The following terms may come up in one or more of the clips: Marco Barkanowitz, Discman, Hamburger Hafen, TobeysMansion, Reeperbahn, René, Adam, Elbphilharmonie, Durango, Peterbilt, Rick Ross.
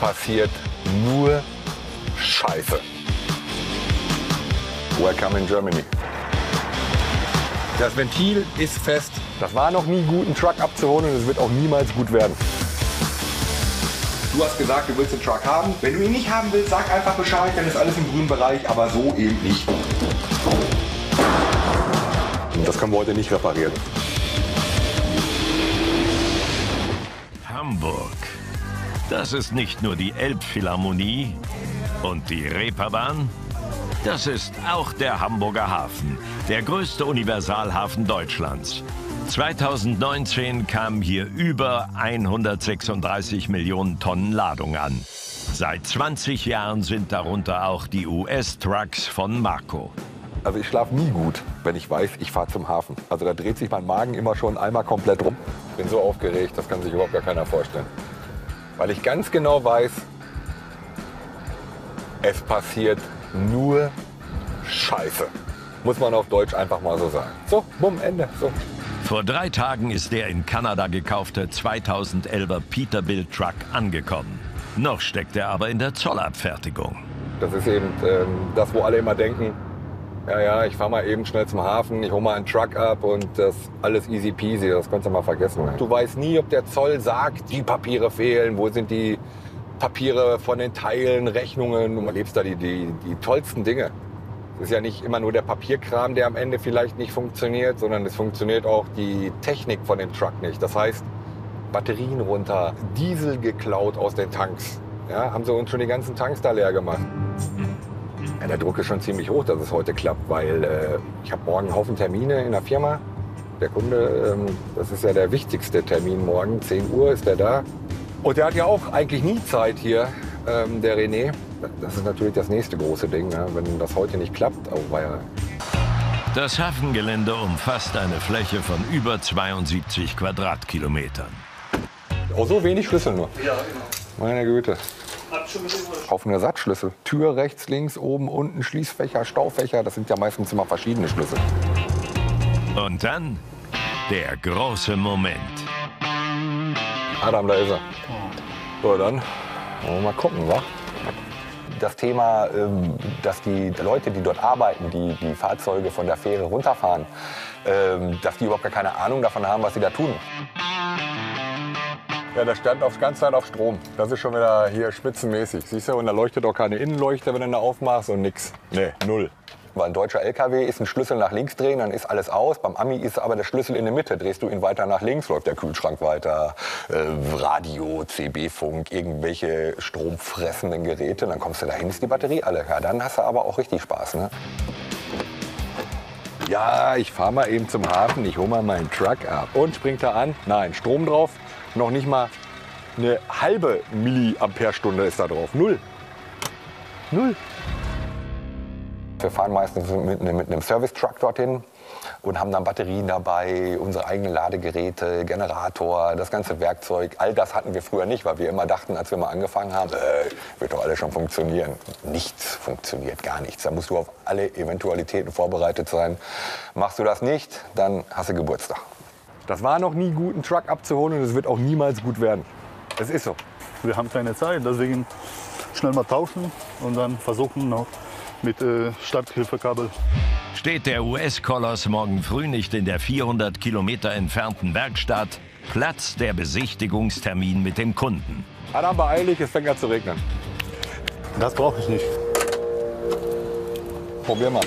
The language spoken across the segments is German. passiert nur Scheiße. Welcome in Germany. Das Ventil ist fest. Das war noch nie gut, einen Truck abzuholen, und es wird auch niemals gut werden. Du hast gesagt, du willst den Truck haben. Wenn du ihn nicht haben willst, sag einfach Bescheid, dann ist alles im grünen Bereich, aber so eben nicht. Und das können wir heute nicht reparieren. Hamburg. Das ist nicht nur die Elbphilharmonie und die Reeperbahn. Das ist auch der Hamburger Hafen, der größte Universalhafen Deutschlands. 2019 kamen hier über 136 Millionen Tonnen Ladung an. Seit 20 Jahren sind darunter auch die US-Trucks von Marco. Also ich schlafe nie gut, wenn ich weiß, ich fahre zum Hafen. Also da dreht sich mein Magen immer schon einmal komplett rum. Ich bin so aufgeregt, das kann sich überhaupt gar keiner vorstellen. Weil ich ganz genau weiß, es passiert nur Scheiße. Muss man auf Deutsch einfach mal so sagen. So, bumm, Ende, so. Vor 3 Tagen ist der in Kanada gekaufte 2011er Peterbilt-Truck angekommen. Noch steckt er aber in der Zollabfertigung. Das ist eben das, wo alle immer denken, ja, ich fahre mal eben schnell zum Hafen, ich hole mal einen Truck ab und das alles easy peasy, das kannst du mal vergessen. Du weißt nie, ob der Zoll sagt, die Papiere fehlen, wo sind die Papiere von den Teilen, Rechnungen. Du erlebst da die tollsten Dinge. Es ist ja nicht immer nur der Papierkram, der am Ende vielleicht nicht funktioniert, sondern es funktioniert auch die Technik von dem Truck nicht. Das heißt, Batterien runter, Diesel geklaut aus den Tanks. Ja, haben sie uns schon die ganzen Tanks da leer gemacht. Ja, der Druck ist schon ziemlich hoch, dass es heute klappt, weil ich habe morgen einen Haufen Termine in der Firma. Der Kunde, das ist ja der wichtigste Termin morgen, 10 Uhr ist der da. Und der hat ja auch eigentlich nie Zeit hier, der René. Das ist natürlich das nächste große Ding, ne? Wenn das heute nicht klappt. Auch weil das Hafengelände umfasst eine Fläche von über 72 Quadratkilometern. Oh, so wenig Schlüssel nur. Ja, genau. Meine Güte. Haufen Ersatzschlüssel. Tür rechts, links, oben, unten, Schließfächer, Staufächer. Das sind ja meistens immer verschiedene Schlüssel. Und dann der große Moment. Adam, da ist er. So, dann wollen wir mal gucken, wa? Das Thema, dass die Leute, die dort arbeiten, die Fahrzeuge von der Fähre runterfahren, dass die überhaupt gar keine Ahnung davon haben, was sie da tun. Ja, das stand auf ganz Zeit auf Strom. Das ist schon wieder hier spitzenmäßig. Siehst du, und da leuchtet auch keine Innenleuchte, wenn du da aufmachst und nix. Nee, null. Weil ein deutscher LKW ist ein Schlüssel nach links drehen, dann ist alles aus. Beim Ami ist aber der Schlüssel in der Mitte. Drehst du ihn weiter nach links, läuft der Kühlschrank weiter, Radio, CB-Funk, irgendwelche stromfressenden Geräte. Dann kommst du dahin, ist die Batterie alle. Ja, dann hast du aber auch richtig Spaß, ne? Ja, ich fahre mal eben zum Hafen, ich hole mal meinen Truck ab. Und springt er an? Nein, Strom drauf. Noch nicht mal eine halbe Milliamperestunde ist da drauf. Null. Null. Wir fahren meistens mit einem Service-Truck dorthin und haben dann Batterien dabei, unsere eigenen Ladegeräte, Generator, das ganze Werkzeug. All das hatten wir früher nicht, weil wir immer dachten, als wir mal angefangen haben, wird doch alles schon funktionieren. Nichts funktioniert, gar nichts. Da musst du auf alle Eventualitäten vorbereitet sein. Machst du das nicht, dann hast du Geburtstag. Das war noch nie gut, einen Truck abzuholen, und es wird auch niemals gut werden. Es ist so. Wir haben keine Zeit, deswegen schnell mal tauschen und dann versuchen noch mit Starthilfekabel. Steht der US-Koloss morgen früh nicht in der 400 Kilometer entfernten Werkstatt, platzt der Besichtigungstermin mit dem Kunden. Adam, beeil dich, es fängt an zu regnen. Das brauche ich nicht. Probier mal.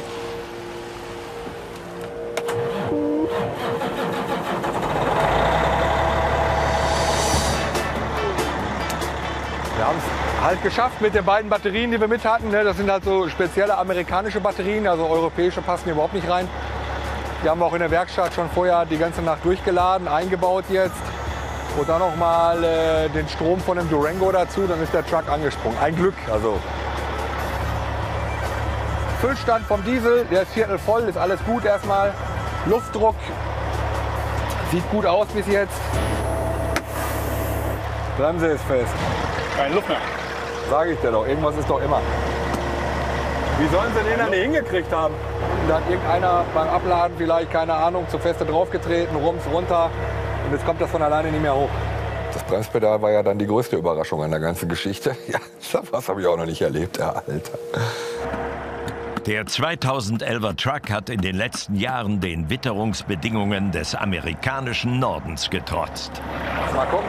Wir haben es halt geschafft mit den beiden Batterien, die wir mit hatten. Das sind halt so spezielle amerikanische Batterien, also europäische passen hier überhaupt nicht rein. Die haben wir auch in der Werkstatt schon vorher die ganze Nacht durchgeladen, eingebaut jetzt. Und dann noch mal den Strom von dem Durango dazu, dann ist der Truck angesprungen. Ein Glück, also. Füllstand vom Diesel, der ist viertel voll, ist alles gut erstmal. Luftdruck, sieht gut aus bis jetzt. Bremse ist fest. Keine Luft mehr. Sag ich dir doch, irgendwas ist doch immer. Wie sollen sie den dann nicht hingekriegt haben? Da hat irgendeiner beim Abladen vielleicht, keine Ahnung, zu feste draufgetreten, rums runter. Und jetzt kommt das von alleine nicht mehr hoch. Das Das Bremspedal war ja dann die größte Überraschung an der ganzen Geschichte. Ja, das habe ich auch noch nicht erlebt, Alter. Der 2011er Truck hat in den letzten Jahren den Witterungsbedingungen des amerikanischen Nordens getrotzt. Mal gucken.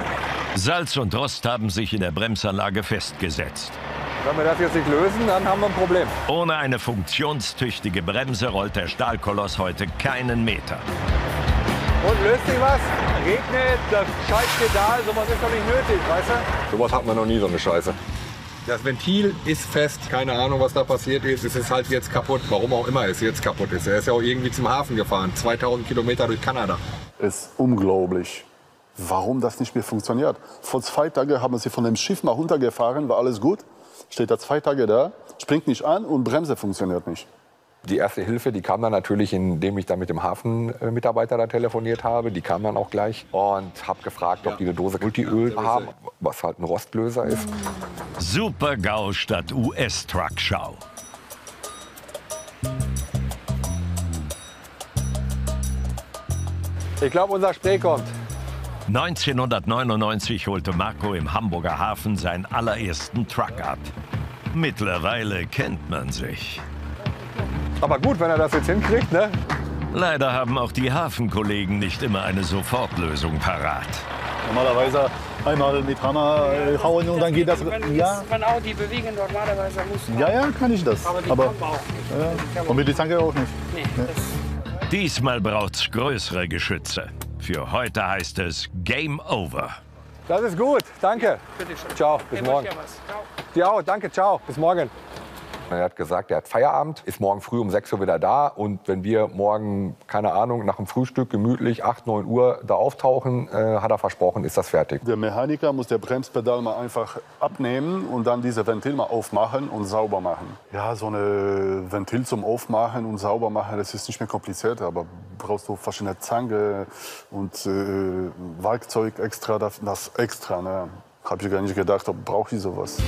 Salz und Rost haben sich in der Bremsanlage festgesetzt. Wenn wir das jetzt nicht lösen, dann haben wir ein Problem. Ohne eine funktionstüchtige Bremse rollt der Stahlkoloss heute keinen Meter. Und löst sich was? Regnet, das Scheißpedal, sowas ist doch nicht nötig, weißt du? Sowas hat man noch nie, so eine Scheiße. Das Ventil ist fest, keine Ahnung, was da passiert ist. Es ist halt jetzt kaputt, warum auch immer es jetzt kaputt ist. Er ist ja auch irgendwie zum Hafen gefahren, 2000 Kilometer durch Kanada. Ist unglaublich, warum das nicht mehr funktioniert. Vor 2 Tagen haben sie von dem Schiff mal runtergefahren, war alles gut. Steht da 2 Tage da, springt nicht an und Bremse funktioniert nicht. Die erste Hilfe, die kam dann natürlich, indem ich dann mit dem Hafenmitarbeiter da telefoniert habe. Die kam dann auch gleich und habe gefragt, ob die eine Dose Multiöl haben, was halt ein Rostlöser ist. Super-GAU statt US-Truck-Schau. Ich glaube, unser Spray kommt. 1999 holte Marco im Hamburger Hafen seinen allerersten Truck ab. Mittlerweile kennt man sich. Aber gut, wenn er das jetzt hinkriegt, ne? Leider haben auch die Hafenkollegen nicht immer eine Sofortlösung parat. Normalerweise einmal mit Hammer hauen und dann geht das. Ja, man auch die bewegen normalerweise. Ja, ja, kann ich das. Aber die Pumpe auch nicht. Ja. Und mit der Tanke auch nicht. Nee, ja. Diesmal braucht's größere Geschütze. Für heute heißt es Game Over. Das ist gut, danke. Bitte schön. Ciao, bis morgen. Ja, ciao, danke, ciao, bis morgen. Er hat gesagt, er hat Feierabend, ist morgen früh um 6 Uhr wieder da. Und wenn wir morgen, keine Ahnung, nach dem Frühstück gemütlich 8, 9 Uhr da auftauchen, hat er versprochen, ist das fertig. Der Mechaniker muss das Bremspedal mal einfach abnehmen und dann diese Ventil mal aufmachen und sauber machen. Ja, so eine Ventil zum Aufmachen und sauber machen, das ist nicht mehr kompliziert. Aber brauchst du verschiedene Zange und Werkzeug extra, das extra. Ne? Hab ich gar nicht gedacht, ob brauche ich sowas.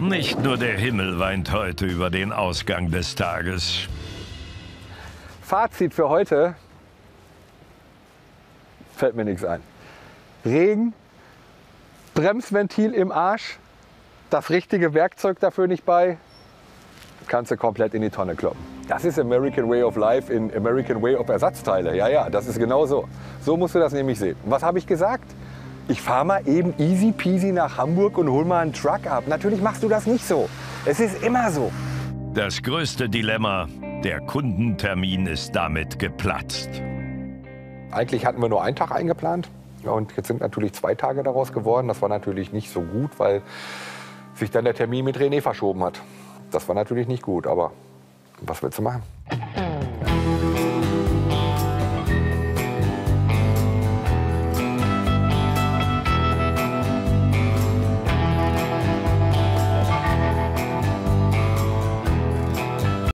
Nicht nur der Himmel weint heute über den Ausgang des Tages. Fazit für heute. Fällt mir nichts ein. Regen, Bremsventil im Arsch, das richtige Werkzeug dafür nicht bei, kannst du komplett in die Tonne kloppen. Das ist American Way of Life in American Way of Ersatzteile. Ja, ja, das ist genau so. So musst du das nämlich sehen. Was habe ich gesagt? Ich fahre mal eben easy peasy nach Hamburg und hol mal einen Truck ab. Natürlich machst du das nicht so. Es ist immer so. Das größte Dilemma, der Kundentermin ist damit geplatzt. Eigentlich hatten wir nur einen Tag eingeplant und jetzt sind natürlich 2 Tage daraus geworden. Das war natürlich nicht so gut, weil sich dann der Termin mit René verschoben hat. Das war natürlich nicht gut, aber was willst du machen?